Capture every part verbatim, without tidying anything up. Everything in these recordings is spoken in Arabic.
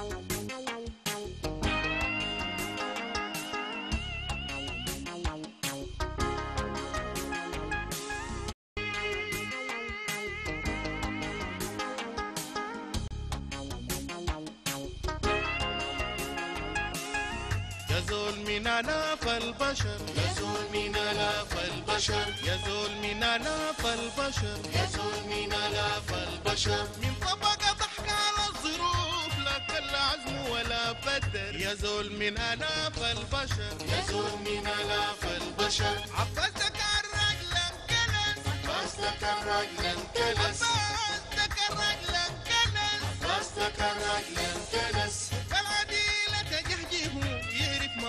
يزول من آلاف البشر، يزول من آلاف البشر، يزول من آلاف البشر، يزول من آلاف البشر، من طبق ضحك على الظروف لا كل عزم ولا بدر، يزول من آلاف البشر، يزول من آلاف البشر، عبستك الرجل انكلس، عبستك الرجل انكلس، عبستك الرجل انكلس، عبستك الرجل انكلس،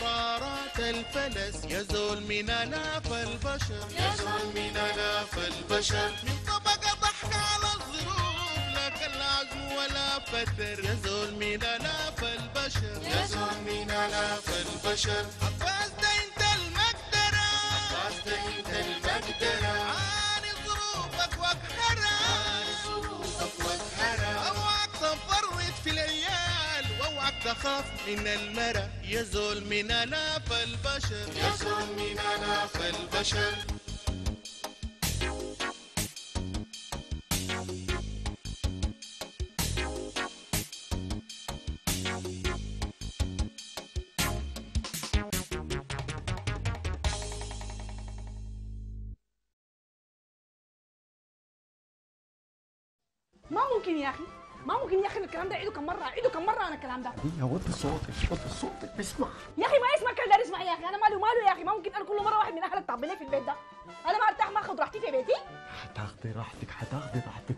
مرارات الفلس، يزول من آلاف البشر، يزول من آلاف البشر، من طبق ضحك على الظروف لا كالعزم ولا فتر، يزول من آلاف البشر، يزول من آلاف البشر، حفظت انت المقدرة، حفظت انت المقدرة، عاني ظروفك واقهرة، عاني ظروفك واقهرة، اوعك تفرط في العيال واوعك تخاف من المرأ، يزول من آلاف البشر، يزول من آلاف البشر. ما ممكن يا أخي، ما ممكن يا اخي الكلام ده، عيدو كم مره، عيدو كم مره انا الكلام ده. يا وطي صوتك، وطي صوتك، بسمع يا اخي، ما يسمع كان داري يسمع يا اخي، انا مالي وماله يا اخي، ما ممكن انا كل مره واحد من اهلك تعبان لي في البيت ده، انا ما ارتاح، ما اخد راحتي في بيتي. هتاخدي راحتك، هتاخدي راحتك،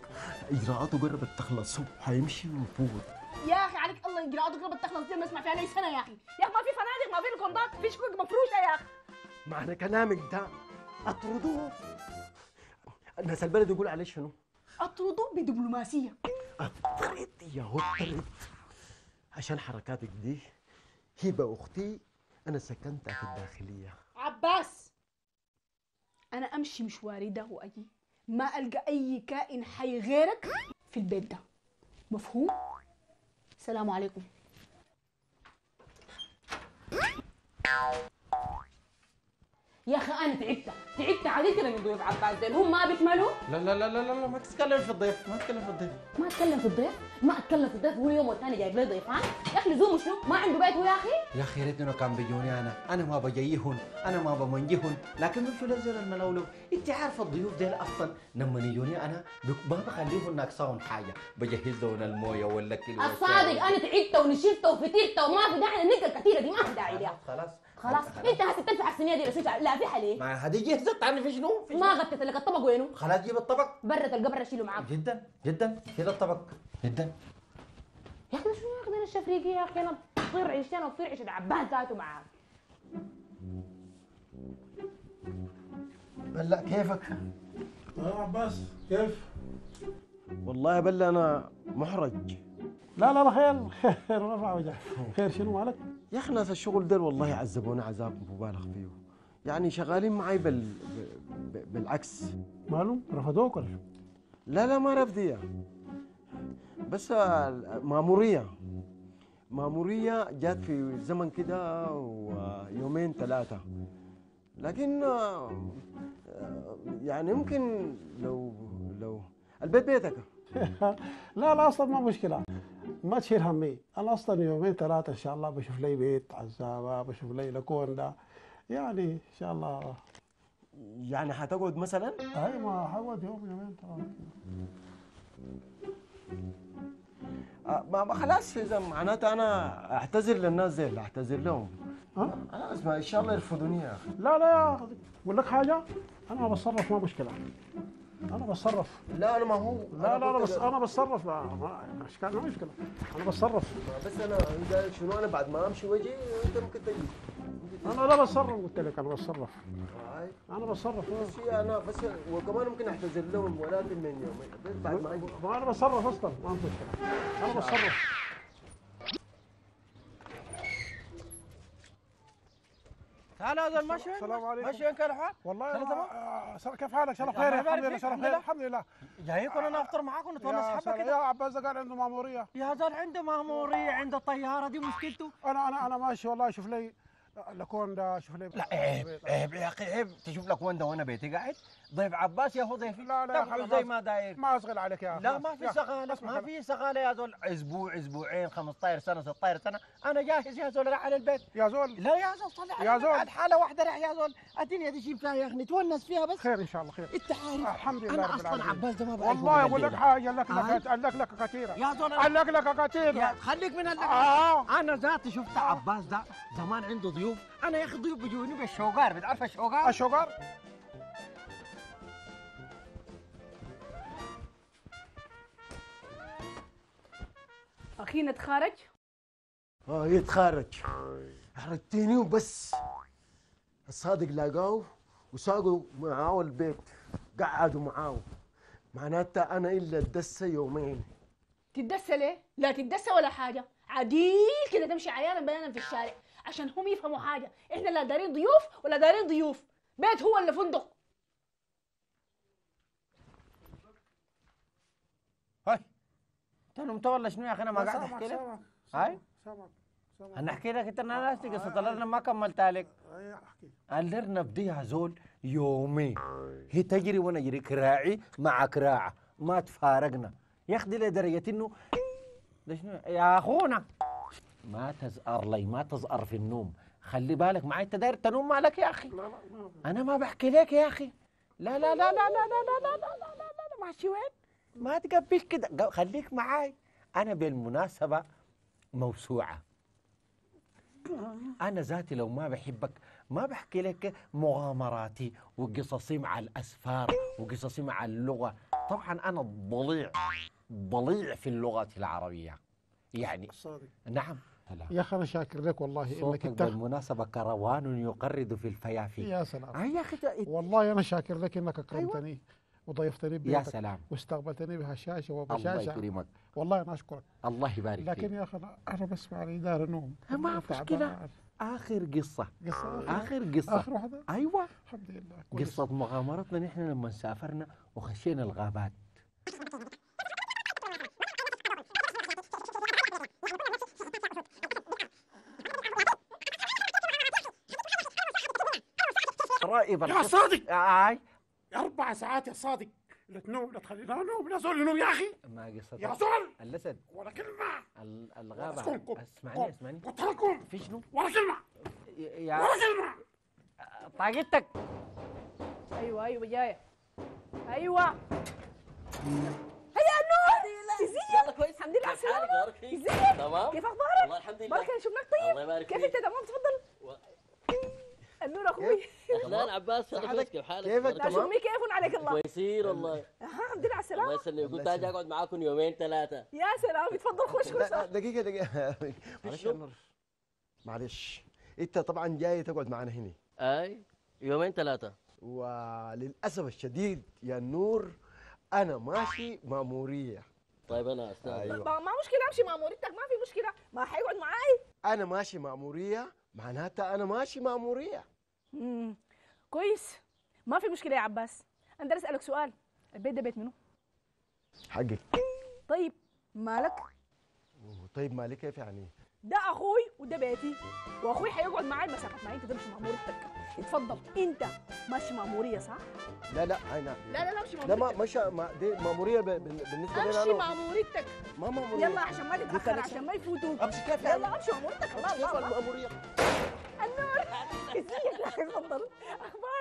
اجراءاته قربت تخلص، هيمشي ويفوت يا اخي، عليك الله، اجراءاته قربت تخلص دي ما اسمع فيها لي سنه يا اخي، يا اخي ما في فنادق، ما في الكوندات، ما فيش كوك مفروشه يا اخي. معنى كلامك ده اطردوه، الناس البلد يقول عليه شنو؟ اطردوه بدبلوماسيه. اطرد يا هو، اطرد عشان حركاتك دي. هبه اختي انا سكنتها في الداخليه. عباس انا امشي مشواري ده واجي ما القى اي كائن حي غيرك في البيت ده، مفهوم؟ السلام عليكم. يا اخي انا تعبت، تعبت عليك من ضيوف عباس ديل، هم ما بيكملوا؟ لا لا لا لا لا ما تتكلم في الضيف، ما تتكلم في الضيف، ما اتكلم في الضيف، ما اتكلم في الضيف، هو اليوم والثاني جايب لي ضيفان، يا اخي لزومه شنو؟ ما عنده بيت هو يا اخي؟ يا اخي يا ريتهم كان بيجوني انا، انا ما بجيهم، انا ما بمنجهم، لكن بمشوا للزول الملولو، انت عارفه الضيوف ديل اصلا لما يجوني انا ما بخليهم ناقصاهم حاجه، بجهز لهم المويه والاكل والشرب. الصادق انا تعبت ونشفت وفتيت وما في داعي للنقه الكثيره دي، ما في داعي لها. خلاص خلاص انت هتنفع السنيه دي ولا لا في حل؟ ما هذه جهزت عني في شنو؟ ما غطيت لك الطبق، وينه؟ خلاص جيب الطبق برة القبر اشيله معاك. جدا جدا كذا الطبق جدا. يا اخي شنو ياخذ انا الشفريقي يا اخي، انا بطير عيشتي، انا بطير عيشة عباس ذاته معاك. بلا كيفك؟ يا عباس كيف؟ والله بلا انا محرج. لا لا لا خير خير، رفع وجهك، خير شنو مالك؟ يا اخي ناس الشغل ديل والله عذبونا عذاب مبالغ فيه، يعني شغالين معي بال بالعكس. مالهم؟ رفضوك ولا شو؟ لا لا ما رفضية، بس مأمورية، مأمورية جات في زمن كده ويومين ثلاثة، لكن يعني ممكن لو لو البيت بيتك. لا لا اصلا ما مشكلة، ما تشيل همي، انا اصلا يومين ثلاثه ان شاء الله بشوف لي بيت عزابه، بشوف لي لكون ده يعني ان شاء الله. يعني حتقعد مثلا؟ اي ما حقعد يوم يومين ثلاثه. آه ما خلاص اذا معناته انا اعتذر للناس ديل، اعتذر لهم. ها؟ انا اسمع ان شاء الله يرفضوني يا اخي. لا لا اقول لك حاجه، انا بتصرف ما مشكله. أنا بتصرف. لا أنا ما هو. لا لا أنا بس أنا بتصرف، ما أشكال ما مشكلة، أنا بتصرف. بس أنا شنو، أنا بعد ما أمشي وأجي أنت ممكن تجي. أنا لا بتصرف، قلت لك أنا بتصرف. أنا بتصرف. بس أنا بس وكمان ممكن أعتذر لهم ولكن من يومين بعد ما أجي. ما أنا بتصرف أصلا، ما في مشكلة. أنا بتصرف. هل هذا المشهد؟ السلام عليكم. ماشيين كيف الحال؟ والله تمام. كيف حالك؟ شرف خير. الحمد لله شرف خير الحمد لله. جايكم انا افطر معاكم ونتونس حبه كده. يا عباس قال عنده مأمورية. يا زلمه عنده مأمورية عنده طيارة دي مشكلته. انا انا انا ماشي والله شوف لي لكون ده شوف لي. لا عيب عيب يا اخي عيب تشوف لكون ده وانا بيتي قاعد ضيف عباس يا هو ضيفي. لا لا يا خلاص زي ما داير ما اشغل عليك يا اخي. لا ما في شغالة ما في شغالة يا زول اسبوع اسبوعين خمسطعش سنة ستطعش سنة انا جاهز يا زول راح على البيت يا زول. لا يا زول طلع يا زول حالة واحدة راح يا زول الدنيا دي جيب فيها يا اخي نتونس فيها بس خير ان شاء الله خير. انت عارف الحمد لله انا اصلا عباس ده ما بعرف والله اقول لك حاجة لك لك لك لك كثيرة يا زول لك لك كثيرة خليك من اه انا ذاتي شفت عباس ده زمان عنده ضيوف انا يا اخي ضيوف بيجوني بالشوغار بتعرف الشوغار؟ الشوغار أخي نتخارج؟ آه يتخارج حرجتني وبس الصادق لقاه وساقوا معاه البيت قعدوا معاه معناتها أنا إلا الدسة يومين. تدسة ليه؟ لا تدسة ولا حاجة عديل كده تمشي عيانا بيانا في الشارع عشان هم يفهموا حاجة إحنا لا دارين ضيوف ولا دارين ضيوف بيت هو اللي فندق. هاي انت متولى شنو يا اخي انا ما قاعد احكي لك هاي سامعك سامعك انا احكي لك انت انا ناسي قصه اللرنب ما كملتها لك احكي اللرنب دي يا زول يومي هي تجري وانا اجري كراعي مع كراعه ما تفارقنا ياخذ لدرجه انه ده شنو يا اخونا ما تزقر لي ما تزقر في النوم خلي بالك معي انت داير تنوم مالك يا اخي انا ما بحكي لك يا اخي لا لا لا لا لا لا لا لا لا ماشي وين ما تقبلش كده خليك معاي انا بالمناسبه موسوعه انا ذاتي لو ما بحبك ما بحكي لك مغامراتي وقصصي مع الاسفار وقصصي مع اللغه طبعا انا ضليع ضليع في اللغه العربيه يعني صاري. نعم هلا. يا اخي انا شاكر لك والله انك انت بالمناسبه كروان يقرد في الفيافي يا سلام يا اخي والله انا شاكر لك انك اكرمتني أيوة. وضيفتني بيتك يا سلام واستقبلتني بهشاشه وبشاشه الله يكرمك والله انا اشكرك الله يبارك فيك لكن يا اخي انا بسمع لي دار النوم ما في مشكله اخر قصه قصه اخر قصه اخر واحده ايوه الحمد لله كويس. قصه مغامرتنا نحن لما سافرنا وخشينا الغابات رائب يا صادق اي أربع ساعات يا صادق لا تنوم لا تخلي لا نوم لا زول نوم يا أخي ما قصة يا زول الأسد ولا كلمة الغابة اسمعني اسمعني قلت لكم في شنو ولا كلمة يا ولا كلمة طاقتك أيوه أيوه جاية أيوه هيا نور ازيك يلا كويس الحمد لله على السلامة ازيك تمام كيف أخبارك والله الحمد لله بركة شغلك طيب الله يبارك فيك كيف أنت تمام تفضل النور اخوي اهلا عباس حضرتك كيف حالك؟ كيفك تمام؟ شو كيف عليك الله؟ كويسين والله الحمد لله على السلامة الله يسلمك قلت اجي اقعد معاكم يومين ثلاثة يا سلام تفضل خش خش دقيقة دقيقة معلش معلش انت طبعا جاي تقعد معنا هنا اي يومين ثلاثة وللأسف الشديد يا النور انا ماشي مأمورية طيب انا استاذ أيوة. ما مشكلة امشي مأموريتك ما في مشكلة ما حيقعد معاي انا ماشي مأمورية معناتها انا ماشي مأمورية امم كويس ما في مشكله يا عباس انا بدي اسالك سؤال البيت ده بيت منو؟ حقك طيب مالك؟ طيب مالك كيف يعني؟ ده اخوي وده بيتي واخوي حيقعد معاي مسافه معي انت تمشي مأموريتك اتفضل انت ماشي مأمورية صح؟ لا لا انا لا لا ماشي مأموريتك لا ما ماشي ما دي مأمورية بالنسبه لي انا ماشي مأموريتك ما مأمورية يلا عشان ما تتاخر عشان ما يفوتوك امشي كيف يعني؟ يلا امشي مأموريتك الله الله النور ازيك يا اخي تفضل اخبارك